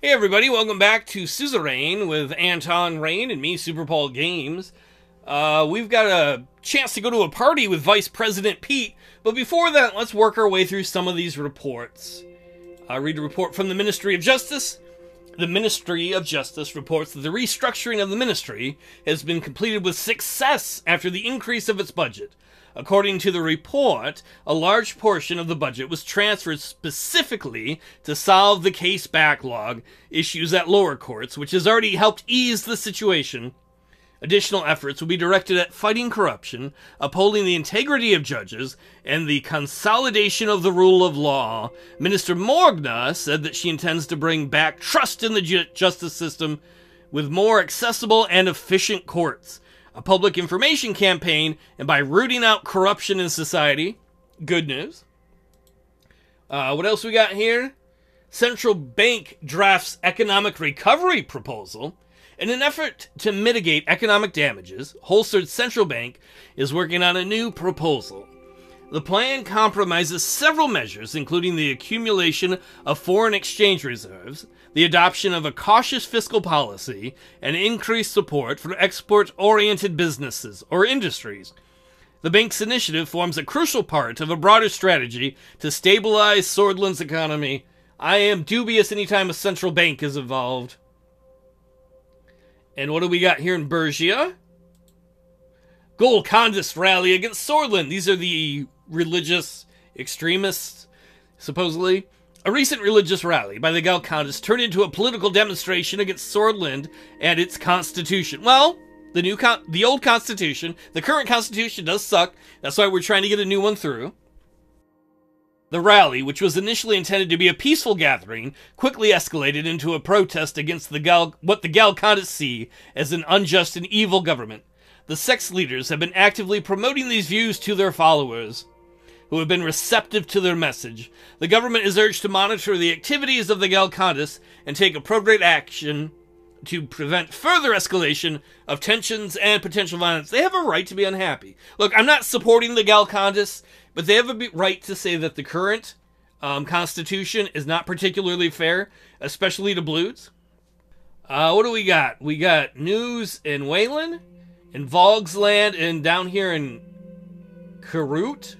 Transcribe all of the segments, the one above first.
Hey everybody, welcome back to Suzerain with Anton Rayne and me, Super Paul Games. We've got a chance to go to a party with Vice President Pete, but before that, let's work our way through some of these reports. I read a report from the Ministry of Justice. The Ministry of Justice reports that the restructuring of the ministry has been completed with success after the increase of its budget. According to the report, a large portion of the budget was transferred specifically to solve the case backlog issues at lower courts, which has already helped ease the situation. Additional efforts will be directed at fighting corruption, upholding the integrity of judges, and the consolidation of the rule of law. Minister Morgna said that she intends to bring back trust in the justice system with more accessible and efficient courts, a public information campaign, and by rooting out corruption in society. Good news. What else we got here? Central Bank drafts economic recovery proposal. In an effort to mitigate economic damages, Holsword Central Bank is working on a new proposal. The plan compromises several measures, including the accumulation of foreign exchange reserves, the adoption of a cautious fiscal policy, and increased support for export-oriented businesses or industries. The bank's initiative forms a crucial part of a broader strategy to stabilize Sordland's economy. I am dubious any time a central bank is involved. And what do we got here in Bergia? Galcondists rally against Sordland. These are the religious extremists, supposedly. A recent religious rally by the Galcondists turned into a political demonstration against Sordland and its constitution. Well, the old constitution, the current constitution does suck. That's why we're trying to get a new one through. The rally, which was initially intended to be a peaceful gathering, quickly escalated into a protest against what the Galcondists see as an unjust and evil government. The sect's leaders have been actively promoting these views to their followers, who have been receptive to their message. The government is urged to monitor the activities of the Galcondists and take appropriate action to prevent further escalation of tensions and potential violence. They have a right to be unhappy. Look, I'm not supporting the Galcondists, but they have a right to say that the current constitution is not particularly fair, especially to Blues. What do we got? We got news in Waylon, in Volgsland, and down here in Karoot.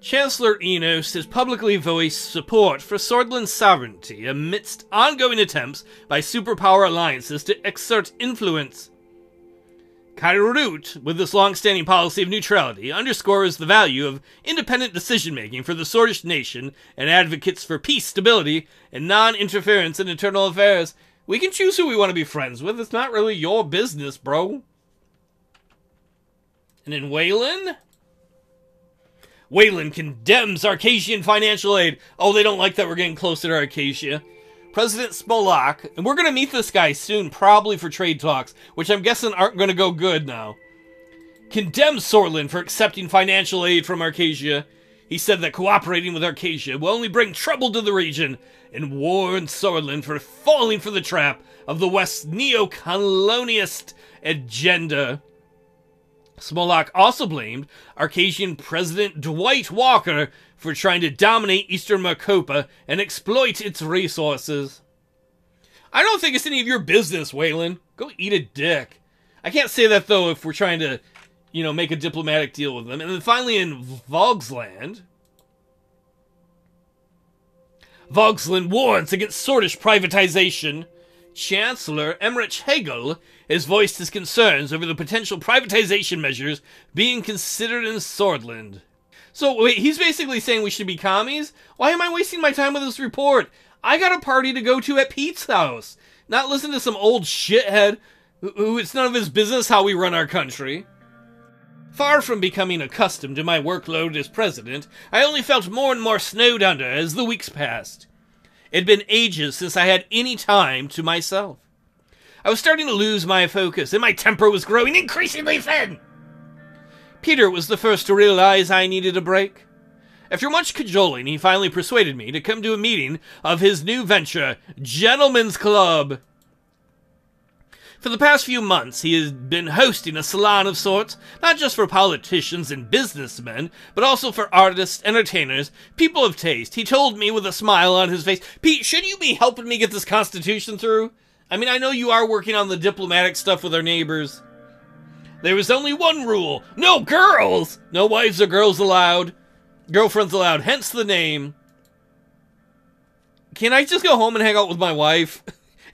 Chancellor Enos has publicly voiced support for Sordland's sovereignty amidst ongoing attempts by superpower alliances to exert influence. Karoot, with this long-standing policy of neutrality, underscores the value of independent decision-making for the Sordish nation and advocates for peace, stability, and non-interference in internal affairs. We can choose who we want to be friends with. It's not really your business, bro. And in Waylon, Waylon condemns Arcasian financial aid. Oh, they don't like that we're getting closer to Arcasia. President Spolak, and we're going to meet this guy soon, probably for trade talks, which I'm guessing aren't going to go good now, condemns Sordland for accepting financial aid from Arcasia. He said that cooperating with Arcasia will only bring trouble to the region, and warned Sordland for falling for the trap of the West's neo-colonialist agenda. Spolak also blamed Arcasian President Dwight Walker for trying to dominate Eastern Macopa and exploit its resources. I don't think it's any of your business, Waylon. Go eat a dick. I can't say that, though, if we're trying to, you know, make a diplomatic deal with them. And then finally in Volgsland, Volgsland warns against Sordish privatization. Chancellor Emmerich Hegel has voiced his concerns over the potential privatization measures being considered in Sordland. So, wait, he's basically saying we should be commies? Why am I wasting my time with this report? I got a party to go to at Pete's house, not listen to some old shithead who it's none of his business how we run our country. Far from becoming accustomed to my workload as president, I only felt more and more snowed under as the weeks passed. It had been ages since I had any time to myself. I was starting to lose my focus, and my temper was growing increasingly thin. Peter was the first to realize I needed a break. After much cajoling, he finally persuaded me to come to a meeting of his new venture, Gentlemen's Club. For the past few months, he has been hosting a salon of sorts, not just for politicians and businessmen, but also for artists, entertainers, people of taste. He told me with a smile on his face, "Pete, should you be helping me get this constitution through? I mean, I know you are working on the diplomatic stuff with our neighbors." There was only one rule. No girls! No wives or girls allowed. Girlfriends allowed, hence the name. Can I just go home and hang out with my wife?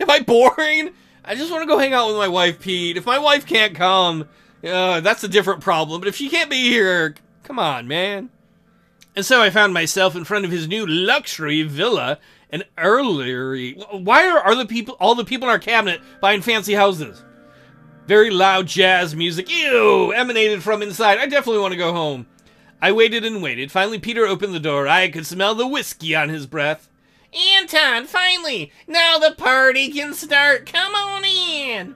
Am I boring? I just want to go hang out with my wife, Pete. If my wife can't come, that's a different problem. But if she can't be here, come on, man. And so I found myself in front of his new luxury villa in Earlery. Why are all the people in our cabinet buying fancy houses? Very loud jazz music, ew, emanated from inside. I definitely want to go home. I waited and waited. Finally, Peter opened the door. I could smell the whiskey on his breath. "Anton, finally! Now the party can start! Come on in!"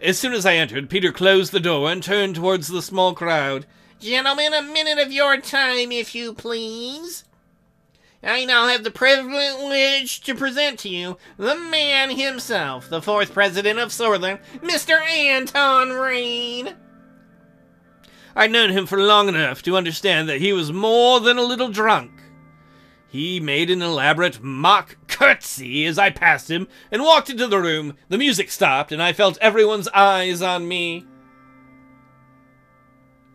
As soon as I entered, Peter closed the door and turned towards the small crowd. "Gentlemen, a minute of your time, if you please. I now have the privilege to present to you the man himself, the fourth president of Sordland, Mr. Anton Rayne." I'd known him for long enough to understand that he was more than a little drunk. He made an elaborate mock curtsy as I passed him and walked into the room. The music stopped, and I felt everyone's eyes on me.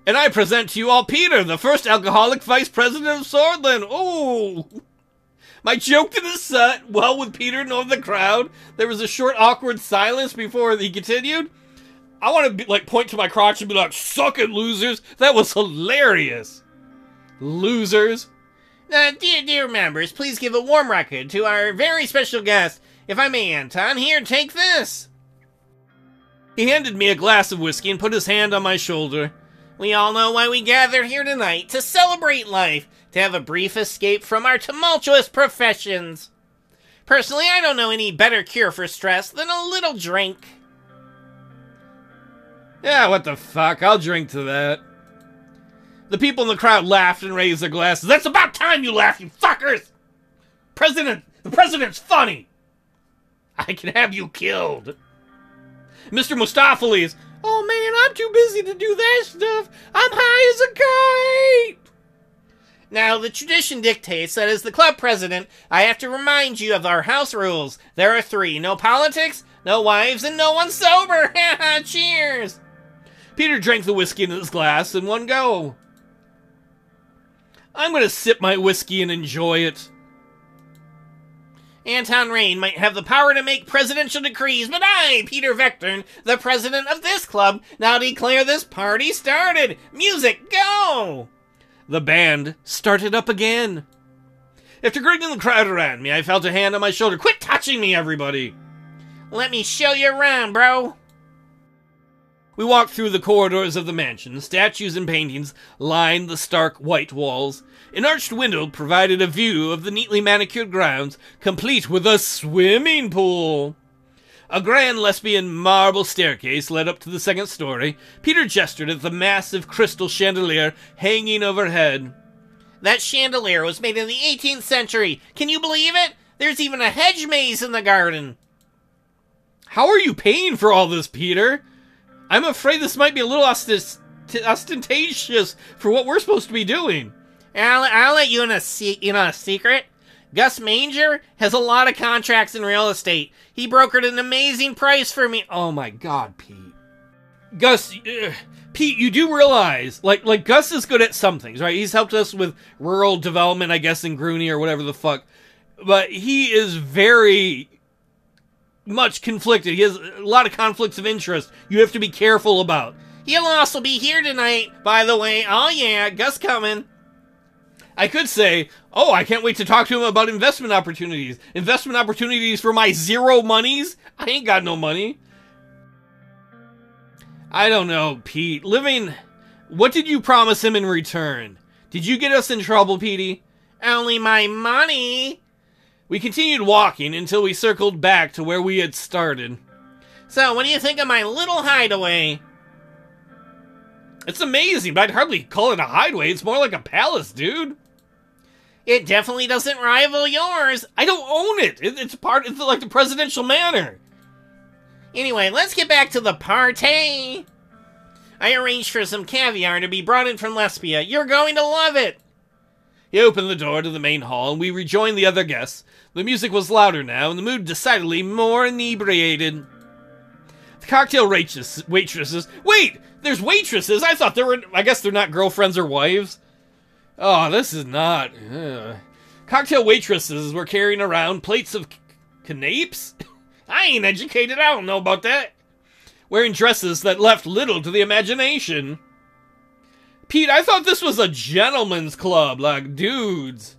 "And I present to you all Peter, the first alcoholic vice president of Swordland." Ooh! My joke didn't set well with Peter nor the crowd. There was a short, awkward silence before he continued. I want to point to my crotch and be like, "Suck it, losers." That was hilarious. Losers. Dear members, please give a warm record to our very special guest. If I may, Anton, here, take this. He handed me a glass of whiskey and put his hand on my shoulder. "We all know why we gather here tonight, to celebrate life, to have a brief escape from our tumultuous professions. Personally, I don't know any better cure for stress than a little drink." Yeah, what the fuck, I'll drink to that. The people in the crowd laughed and raised their glasses. "That's about time you laughed, you fuckers! The president's funny! I can have you killed!" Mr. Mistopheles, "Oh man, I'm too busy to do that stuff! I'm high as a kite!" "Now, the tradition dictates that as the club president, I have to remind you of our house rules. There are three, no politics, no wives, and no one sober! Ha ha, cheers!" Peter drank the whiskey in his glass in one go. I'm going to sip my whiskey and enjoy it. "Anton Rayne might have the power to make presidential decrees, but I, Peter Vectern, the president of this club, now declare this party started. Music, go!" The band started up again. After greeting the crowd around me, I felt a hand on my shoulder. "Quit touching me, everybody!" "Let me show you around, bro." We walked through the corridors of the mansion. Statues and paintings lined the stark white walls. An arched window provided a view of the neatly manicured grounds, complete with a swimming pool. A grand Lesbian marble staircase led up to the second story. Peter gestured at the massive crystal chandelier hanging overhead. "That chandelier was made in the 18th century. Can you believe it? There's even a hedge maze in the garden." "How are you paying for all this, Peter? I'm afraid this might be a little ostentatious for what we're supposed to be doing." I'll let you in on a secret. Gus Manger has a lot of contracts in real estate. He brokered an amazing price for me. Oh my God, Pete. Gus, Pete, you do realize, like Gus is good at some things, right? He's helped us with rural development, I guess, in Grooney or whatever the fuck. But he is very much conflicted. He has a lot of conflicts of interest you have to be careful about. He'll also be here tonight, by the way. Oh yeah, Gus coming. I could say, "Oh, I can't wait to talk to him about investment opportunities. Investment opportunities for my zero monies? I ain't got no money." I don't know, Pete. Living, what did you promise him in return? Did you get us in trouble, Petey? Only my money. We continued walking until we circled back to where we had started. "So, what do you think of my little hideaway?" "It's amazing, but I'd hardly call it a hideaway. It's more like a palace, dude." "It definitely doesn't rival yours." "I don't own it. It's like the presidential manor." Anyway, let's get back to the party. I arranged for some caviar to be brought in from Lesbia. You're going to love it. He opened the door to the main hall, and we rejoined the other guests. The music was louder now, and the mood decidedly more inebriated. The cocktail waitresses... Wait! There's waitresses? I thought there were... I guess they're not girlfriends or wives. Oh, this is not... Cocktail waitresses were carrying around plates of canapes? I ain't educated. I don't know about that. Wearing dresses that left little to the imagination. Pete, I thought this was a gentleman's club, like dudes.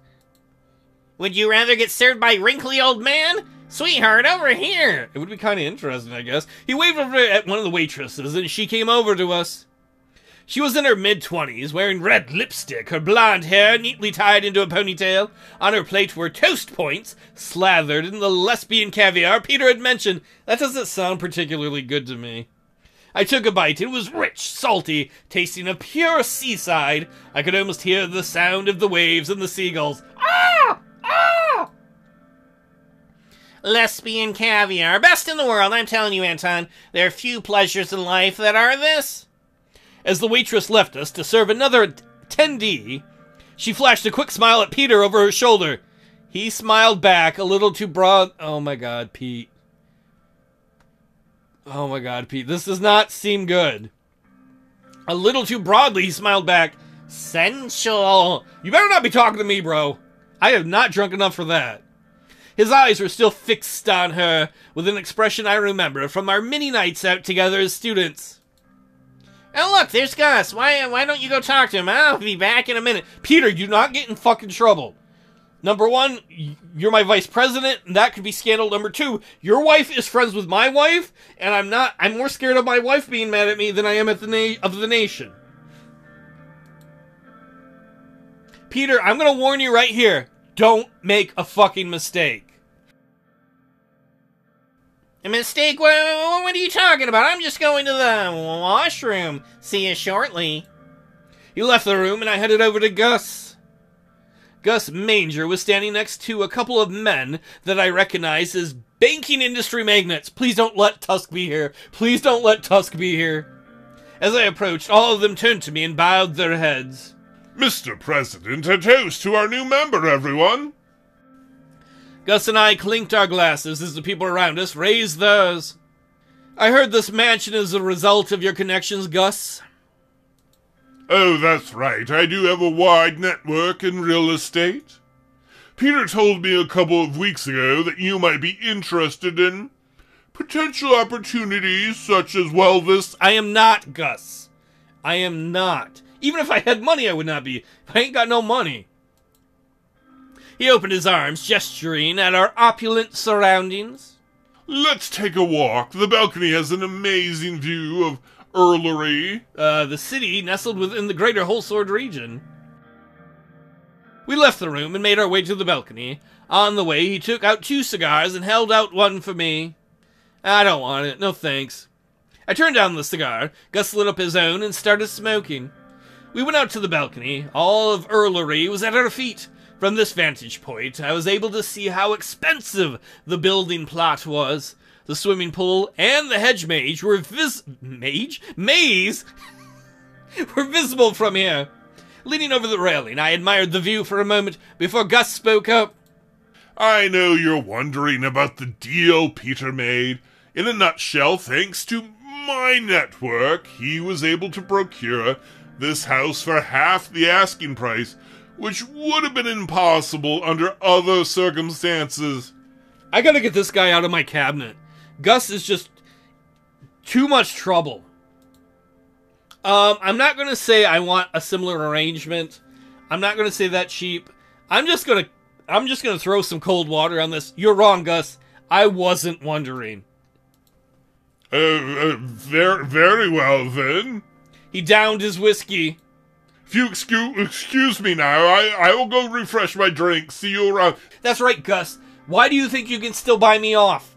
Would you rather get served by wrinkly old man? Sweetheart, over here! It would be kind of interesting, I guess. He waved over at one of the waitresses, and she came over to us. She was in her mid-20s, wearing red lipstick, her blonde hair neatly tied into a ponytail. On her plate were toast points, slathered in the Lesbian caviar Peter had mentioned. That doesn't sound particularly good to me. I took a bite. It was rich, salty, tasting of pure seaside. I could almost hear the sound of the waves and the seagulls. Ah! Ah! Lesbian caviar, best in the world, I'm telling you, Anton. There are few pleasures in life that are this. As the waitress left us to serve another attendee, she flashed a quick smile at Peter over her shoulder. He smiled back, a little too broad. Oh my god, Pete. Oh my god, Pete. This does not seem good. A little too broadly, he smiled back. Sensual. You better not be talking to me, bro. I have not drunk enough for that. His eyes were still fixed on her, with an expression I remember from our many nights out together as students. Oh, look, there's Gus. Why don't you go talk to him? I'll be back in a minute. Peter, do not get in fucking trouble. Number one, you're my vice president, and that could be scandal. Number two, your wife is friends with my wife, and I'm more scared of my wife being mad at me than I am at the nation. Peter, I'm going to warn you right here. Don't make a fucking mistake. A mistake? What are you talking about? I'm just going to the washroom. See you shortly. He left the room, and I headed over to Gus. Gus Manger was standing next to a couple of men that I recognized as banking industry magnates. Please don't let Tusk be here. Please don't let Tusk be here. As I approached, all of them turned to me and bowed their heads. Mr. President, a toast to our new member, everyone. Gus and I clinked our glasses as the people around us raised theirs. I heard this mansion is a result of your connections, Gus. Oh, that's right. I do have a wide network in real estate. Peter told me a couple of weeks ago that you might be interested in potential opportunities such as, well, this... I am not, Gus. I am not. Even if I had money, I would not be. I ain't got no money. He opened his arms, gesturing at our opulent surroundings. Let's take a walk. The balcony has an amazing view of Earlery, the city nestled within the greater Holsword region. We left the room and made our way to the balcony. On the way, he took out 2 cigars and held out one for me. I don't want it. No thanks. I turned down the cigar. Gus lit up his own and started smoking. We went out to the balcony. All of Earlery was at our feet. From this vantage point, I was able to see how expensive the building plot was. The swimming pool and the hedge maze were visible from here. Leaning over the railing, I admired the view for a moment before Gus spoke up. I know you're wondering about the deal Peter made. In a nutshell, thanks to my network, he was able to procure this house for half the asking price, which would have been impossible under other circumstances. I gotta get this guy out of my cabinet. Gus is just too much trouble. I'm not gonna say I want a similar arrangement. I'm not gonna say that cheap. I'm just gonna throw some cold water on this. You're wrong, Gus. I wasn't wondering. Very well then. He downed his whiskey. If you excuse me now, I will go refresh my drink. See you around. That's right, Gus. Why do you think you can still buy me off?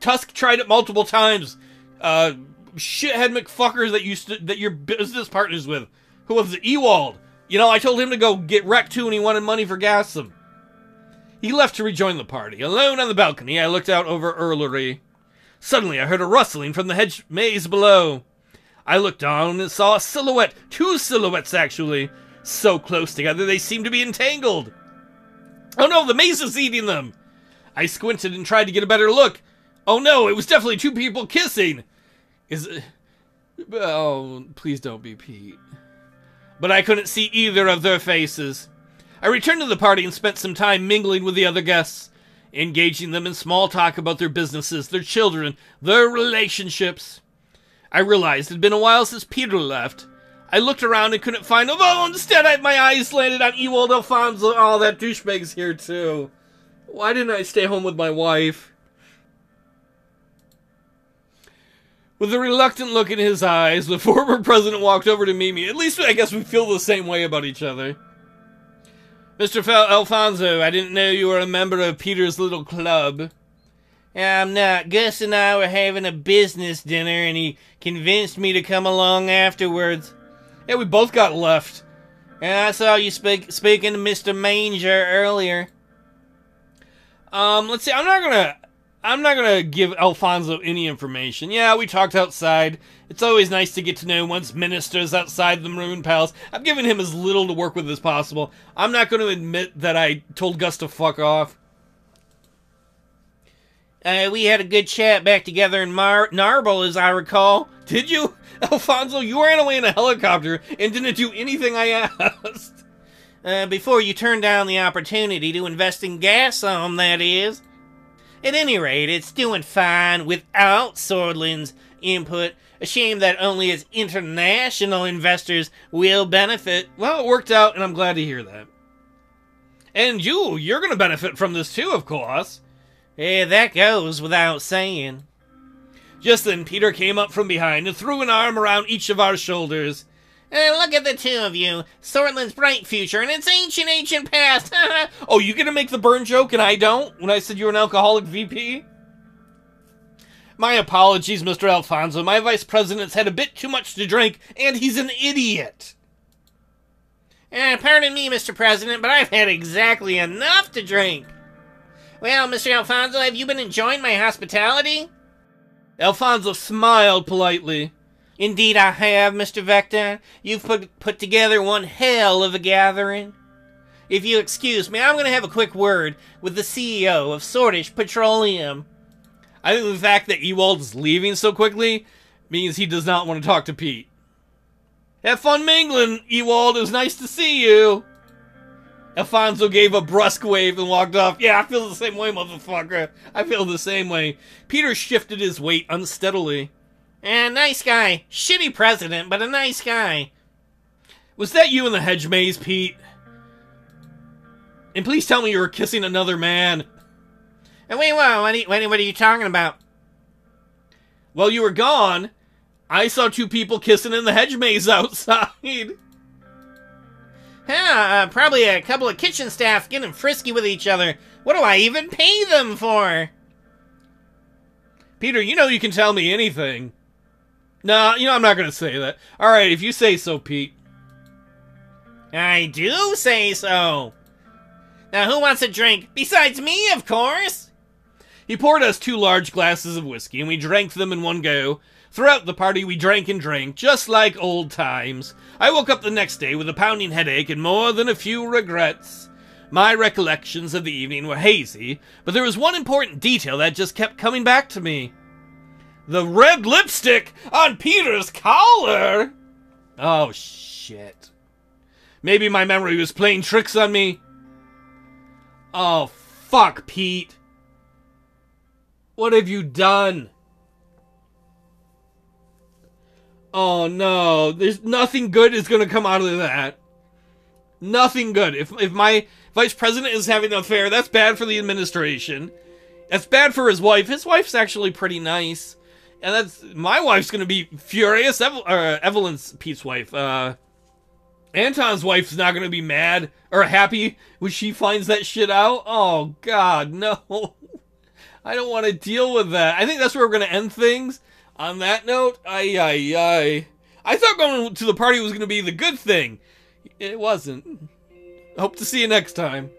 Tusk tried it multiple times. Shithead McFuckers that you're business partners with. Who was it? Ewald. You know, I told him to go get wrecked too, and he wanted money for Gassum. He left to rejoin the party. Alone on the balcony, I looked out over Earlery. Suddenly I heard a rustling from the hedge maze below. I looked down and saw a silhouette, two silhouettes actually, so close together they seemed to be entangled. Oh no, the maze is eating them! I squinted and tried to get a better look. Oh no, it was definitely two people kissing! Is it... Oh, please don't be Pete. But I couldn't see either of their faces. I returned to the party and spent some time mingling with the other guests, engaging them in small talk about their businesses, their children, their relationships. I realized it had been a while since Peter left. I looked around and couldn't find him. Oh, instead my eyes landed on Ewald Alfonso. Oh, that douchebag's here too. Why didn't I stay home with my wife? With a reluctant look in his eyes, the former president walked over to meet me. At least I guess we feel the same way about each other. Mr. Alfonso, I didn't know you were a member of Peter's little club. I'm not. Gus and I were having a business dinner, and he convinced me to come along afterwards. Yeah, we both got left. And I saw you speaking to Mr. Manger earlier. Let's see. I'm not gonna give Alfonso any information. Yeah, we talked outside. It's always nice to get to know one's ministers outside the Maroon Palace. I've given him as little to work with as possible. I'm not going to admit that I told Gus to fuck off. We had a good chat back together in Mar Narble, as I recall. Did you? Alfonso, you ran away in a helicopter and didn't do anything I asked. Before you turned down the opportunity to invest in gas on, that is. At any rate, it's doing fine without Sordland's input. A shame that only its international investors will benefit. Well, it worked out, and I'm glad to hear that. And you're going to benefit from this too, of course. Yeah, that goes without saying. Just then, Peter came up from behind and threw an arm around each of our shoulders. Look at the two of you. Sordland's bright future and its ancient, ancient past. Oh, you gonna make the burn joke and I don't? When I said you were an alcoholic VP? My apologies, Mr. Alfonso. My vice president's had a bit too much to drink, and he's an idiot. Pardon me, Mr. President, but I've had exactly enough to drink. Well, Mr. Alfonso, have you been enjoying my hospitality? Alfonso smiled politely. Indeed I have, Mr. Vectern. You've put together one hell of a gathering. If you excuse me, I'm going to have a quick word with the CEO of Sordish Petroleum. I think the fact that Ewald's leaving so quickly means he does not want to talk to Pete. Have fun mingling, Ewald. It was nice to see you. Alfonso gave a brusque wave and walked off. Yeah, I feel the same way, motherfucker. I feel the same way. Peter shifted his weight unsteadily. Nice guy. Shitty president, but a nice guy. Was that you in the hedge maze, Pete? And please tell me you were kissing another man. Wait, what are you talking about? Well, you were gone. I saw two people kissing in the hedge maze outside. Yeah, probably a couple of kitchen staff getting frisky with each other. What do I even pay them for? Peter, you know you can tell me anything. No, you know, I'm not going to say that. All right, if you say so, Pete. I do say so. Now, who wants a drink? Besides me, of course. He poured us two large glasses of whiskey, and we drank them in one go. Throughout the party, we drank and drank, just like old times. I woke up the next day with a pounding headache and more than a few regrets. My recollections of the evening were hazy, but there was one important detail that just kept coming back to me. The red lipstick on Peter's collar! Oh, shit. Maybe my memory was playing tricks on me. Oh, fuck, Pete. What have you done? Oh, no. There's nothing good is going to come out of that. Nothing good. If my vice president is having an affair, that's bad for the administration. That's bad for his wife. His wife's actually pretty nice. And that's... My wife's going to be furious. Evelyn's Pete's wife. Anton's wife's not going to be mad or happy when she finds that shit out. Oh, God, no. I don't want to deal with that. I think that's where we're going to end things. On that note, I thought going to the party was going to be the good thing. It wasn't. Hope to see you next time.